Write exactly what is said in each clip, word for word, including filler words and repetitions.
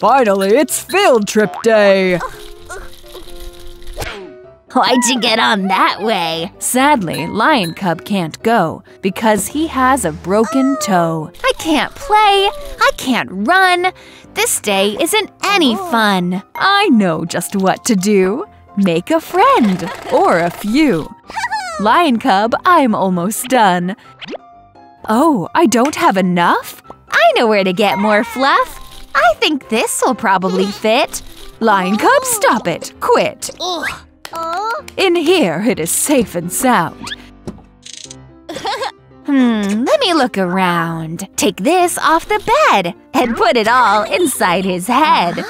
Finally, it's field trip day! Why'd you get on that way? Sadly, Lion Cub can't go because he has a broken toe. I can't play. I can't run. This day isn't any fun. I know just what to do. Make a friend or a few. Lion Cub, I'm almost done. Oh, I don't have enough? I know where to get more fluff. I think this will probably fit. Lion Cub, stop it. Quit. In here, it is safe and sound. Hmm, let me look around. Take this off the bed and put it all inside his head.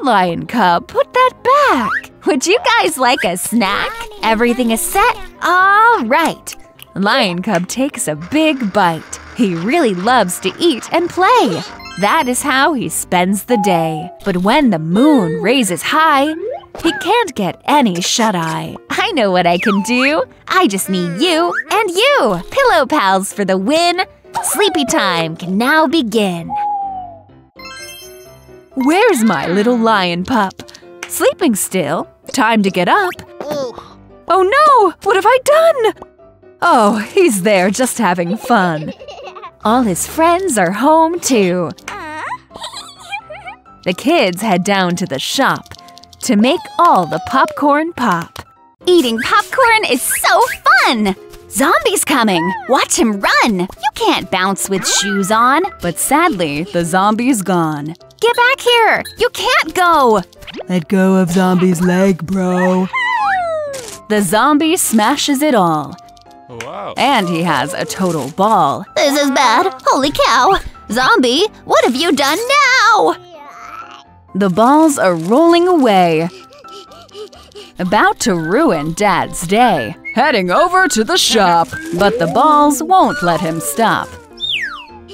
Lion Cub, put that back. Would you guys like a snack? Everything is set? All right. Lion Cub takes a big bite. He really loves to eat and play. That is how he spends the day. But when the moon raises high, he can't get any shut-eye. I know what I can do. I just need you and you. Pillow pals for the win. Sleepy time can now begin. Where's my little lion pup? Sleeping still. Time to get up. Oh no! What have I done? Oh, he's there just having fun. All his friends are home too. The kids head down to the shop to make all the popcorn pop. Eating popcorn is so fun! Zombie's coming! Watch him run! You can't bounce with shoes on! But sadly, the zombie's gone. Get back here! You can't go! Let go of zombie's leg, bro. The zombie smashes it all. Wow. And he has a total ball. This is bad! Holy cow! Zombie, what have you done now? The balls are rolling away, about to ruin Dad's day. Heading over to the shop, but the balls won't let him stop.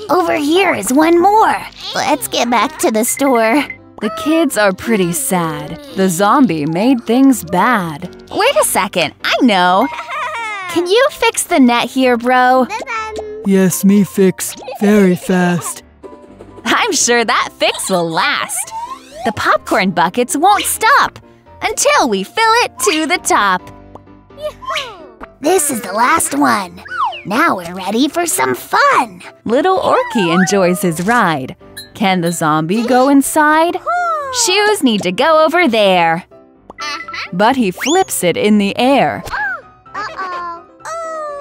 Over here is one more. Let's get back to the store. The kids are pretty sad. The zombie made things bad. Wait a second, I know. Can you fix the net here, bro? Yes, me fix. Very fast. I'm sure that fix will last. The popcorn buckets won't stop until we fill it to the top. This is the last one. Now we're ready for some fun. Little Orky enjoys his ride. Can the zombie go inside? Shoes need to go over there. But he flips it in the air.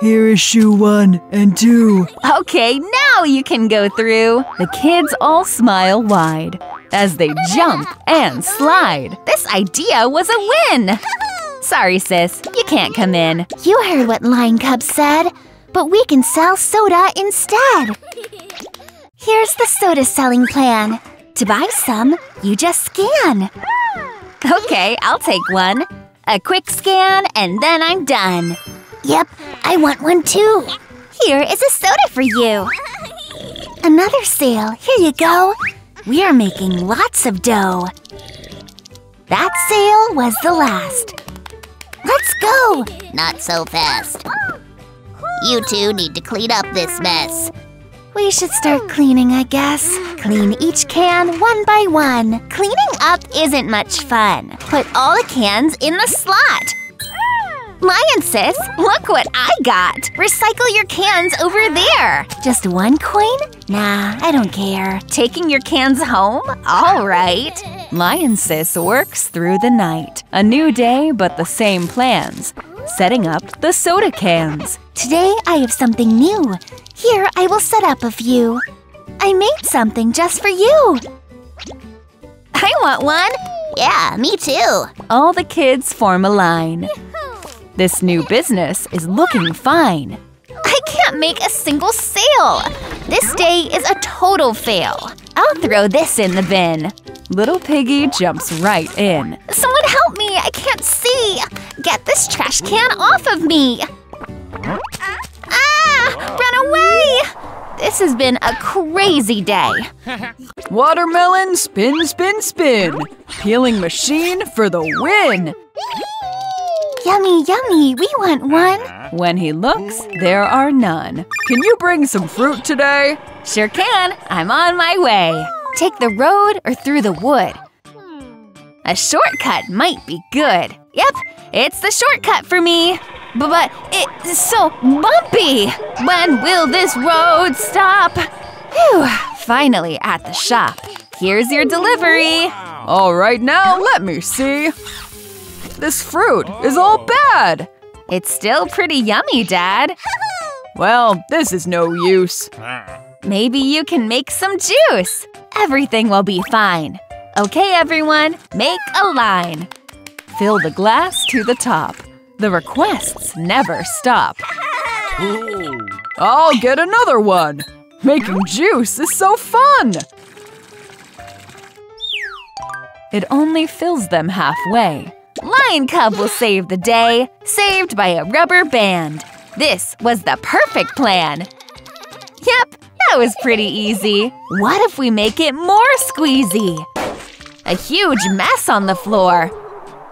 Here is shoe one and two. Okay, now you can go through. The kids all smile wide as they jump and slide. This idea was a win! Sorry, sis. You can't come in. You heard what Lion Cub said, but we can sell soda instead. Here's the soda selling plan. To buy some, you just scan. Okay, I'll take one. A quick scan, and then I'm done. Yep, I want one too. Here is a soda for you. Another sale. Here you go. We are making lots of dough. That sale was the last. Let's go! Not so fast. You two need to clean up this mess. We should start cleaning, I guess. Clean each can one by one. Cleaning up isn't much fun. Put all the cans in the slot. Lion sis, look what I got! Recycle your cans over there! Just one coin? Nah, I don't care. Taking your cans home? Alright! Lion sis works through the night. A new day, but the same plans. Setting up the soda cans. Today I have something new. Here I will set up a few. I made something just for you! I want one! Yeah, me too! All the kids form a line. This new business is looking fine. I can't make a single sale. This day is a total fail. I'll throw this in the bin. Little Piggy jumps right in. Someone help me! I can't see! Get this trash can off of me! Ah! Run away! This has been a crazy day. Watermelon spin, spin, spin. Peeling machine for the win. Yummy, yummy, we want one. When he looks, there are none. Can you bring some fruit today? Sure can. I'm on my way. take the road or through the wood? A shortcut might be good. Yep, it's the shortcut for me. But it's so bumpy! When will this road stop? Phew, finally at the shop. Here's your delivery. All right, now let me see. This fruit is all bad. It's still pretty yummy, Dad. Well, this is no use. Maybe you can make some juice. Everything will be fine. Okay, everyone, make a line. Fill the glass to the top. The requests never stop. I'll get another one. Making juice is so fun. It only fills them halfway. Lion Cub will save the day, saved by a rubber band. This was the perfect plan. Yep, that was pretty easy. What if we make it more squeezy? A huge mess on the floor.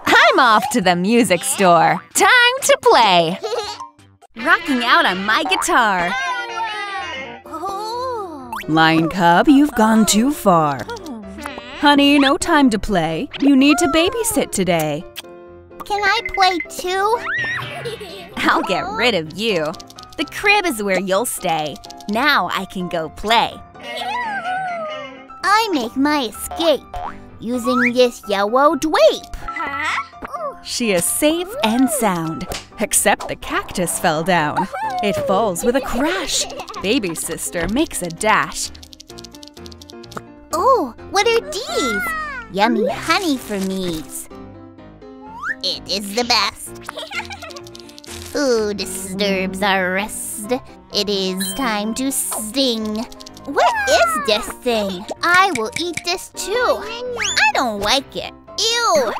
I'm off to the music store. Time to play. Rocking out on my guitar. Lion Cub, you've gone too far. Honey, no time to play. You need to babysit today. Can I play too? I'll get rid of you. The crib is where you'll stay. Now I can go play. I make my escape using this yellow dweep. She is safe and sound, except the cactus fell down. It falls with a crash. Baby sister makes a dash. Oh, what are these? Yummy honey for me. It is the best. Ooh, disturbs our rest. It is time to sing. What is this thing? I will eat this too. I don't like it. Ew!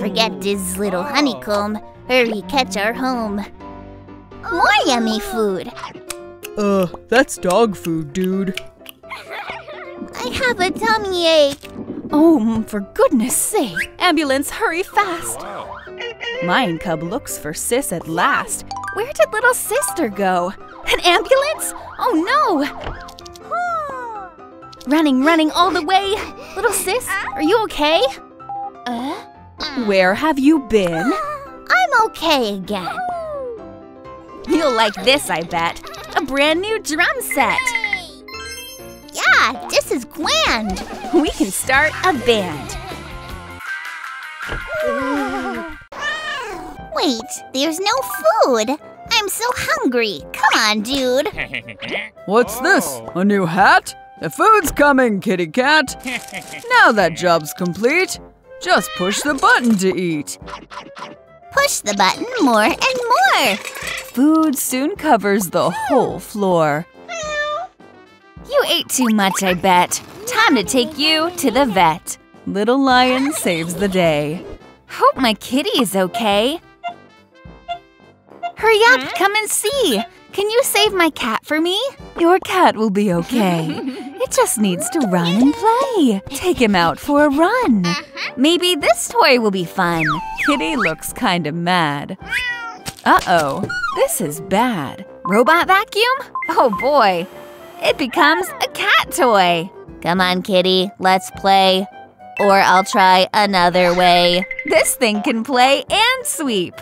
Forget this little honeycomb. Hurry, catch our home. More yummy food. Uh, that's dog food, dude. I have a tummy ache. Oh, for goodness sake. Ambulance, hurry fast. Lion Cub looks for Sis at last. Where did little sister go? An ambulance? Oh, no. Running, running all the way. Little Sis, are you okay? Uh? Where have you been? I'm okay again. You'll like this, I bet. A brand new drum set. Yeah, this is grand. We can start a band. Wait, there's no food. I'm so hungry. Come on, dude. What's this? A new hat? The food's coming, kitty cat. Now that job's complete. Just push the button to eat. Push the button more and more. Food soon covers the whole floor. You ate too much, I bet. Time to take you to the vet. Little Lion saves the day. Hope my kitty is okay. Hurry up, come and see. Can you save my cat for me? Your cat will be okay. It just needs to run and play. Take him out for a run. Maybe this toy will be fun. Kitty looks kinda mad. Uh-oh, this is bad. Robot vacuum? Oh boy, it becomes a cat toy. Come on, Kitty, let's play. Or I'll try another way. This thing can play and sweep.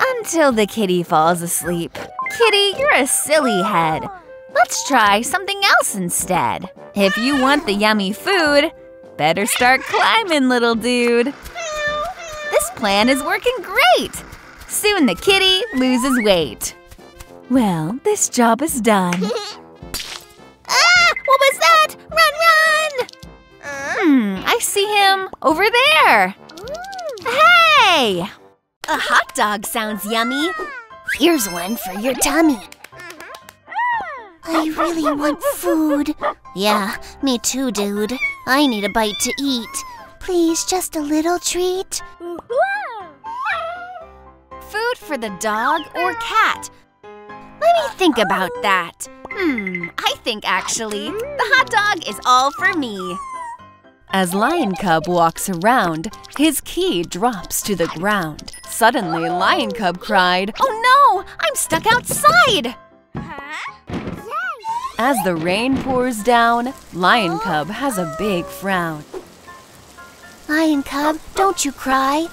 Until the kitty falls asleep. Kitty, you're a silly head. Let's try something else instead. If you want the yummy food, better start climbing, little dude. This plan is working great. Soon the kitty loses weight. Well, this job is done. Ah! What was that? Run, run! Hmm, I see him over there. Hey! A hot dog sounds yummy. Here's one for your tummy. I really want food. Yeah, me too, dude. I need a bite to eat. Please, just a little treat. Food for the dog or cat? Let me think about that. Hmm, I think actually, the hot dog is all for me. As Lion Cub walks around, his key drops to the ground. Suddenly, Lion Cub cried, "Oh no, I'm stuck outside!" As the rain pours down, Lion Cub has a big frown. Lion Cub, don't you cry.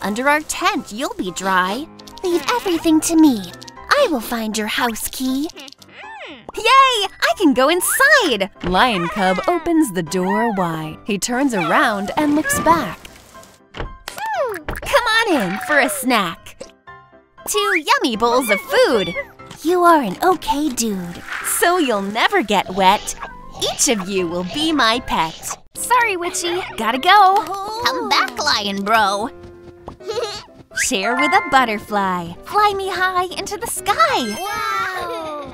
Under our tent, you'll be dry. Leave everything to me. I will find your house key. Yay! I can go inside! Lion Cub opens the door wide. He turns around and looks back. Come on in for a snack. Two yummy bowls of food. You are an okay dude. So you'll never get wet. Each of you will be my pet. Sorry, Witchy. Gotta go. Come back, Lion Bro. Share with a butterfly. Fly me high into the sky. Wow.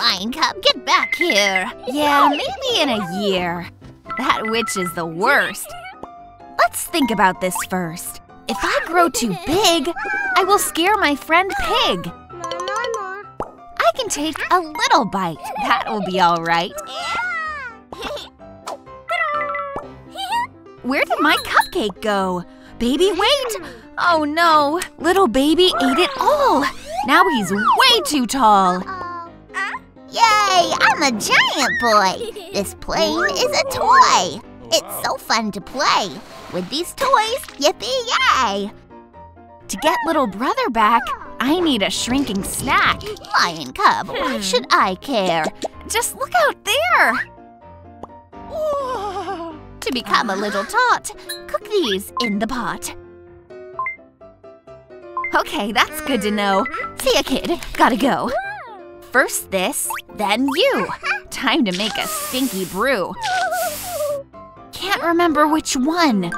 Lion Cub, get back here. Yeah, maybe in a year. That witch is the worst. Let's think about this first. If I grow too big, I will scare my friend Pig. I can take a little bite. That will be all right. Where did my cupcake go? Baby, wait! Oh no! Little baby ate it all! Now he's way too tall! Yay! I'm a giant boy! This plane is a toy! It's so fun to play! With these toys, yippee-yay! To get little brother back, I need a shrinking snack! Lion Cub, why should I care? Just look out there! To become a little tot, cook these in the pot. Okay, that's good to know. See ya, kid. Gotta go. First this, then you. Time to make a stinky brew. Can't remember which one.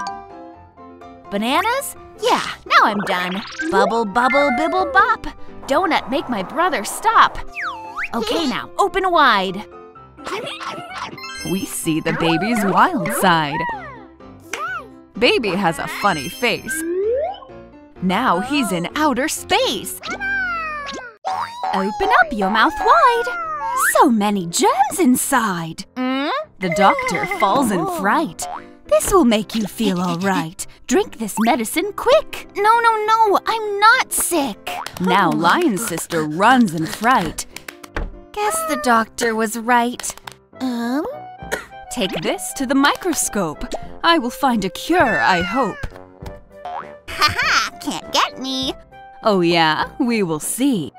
Bananas? Yeah, now I'm done. Bubble, bubble, bibble, bop. Donut, make my brother stop. Okay, now, open wide. We see the baby's wild side. Baby has a funny face. Now he's in outer space. Open up your mouth wide. So many germs inside. The doctor falls in fright. This will make you feel all right. Drink this medicine quick. No, no, no, I'm not sick. Now Lion Sister runs in fright. Guess the doctor was right. Um? Take this to the microscope. I will find a cure, I hope. Haha, can't get me. Oh yeah, we will see.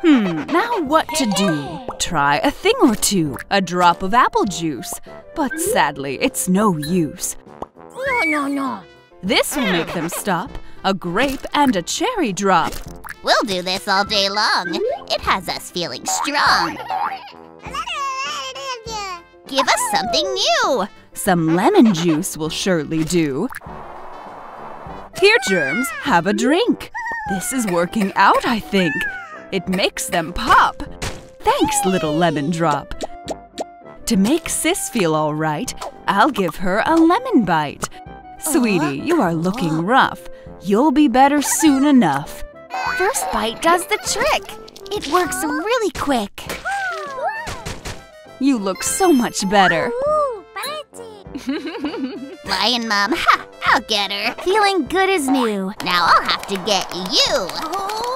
Hmm, now what to do? Try a thing or two. A drop of apple juice. But sadly, it's no use. No, no, no. This will make them stop. A grape and a cherry drop. We'll do this all day long. It has us feeling strong. Give us something new! Some lemon juice will surely do. Here, germs, have a drink. This is working out, I think. It makes them pop. Thanks, little lemon drop. To make Sis feel all right, I'll give her a lemon bite. Sweetie, you are looking rough. You'll be better soon enough. First bite does the trick. It works really quick. You look so much better. Lion Mom, ha! I'll get her. Feeling good as new. Now I'll have to get you.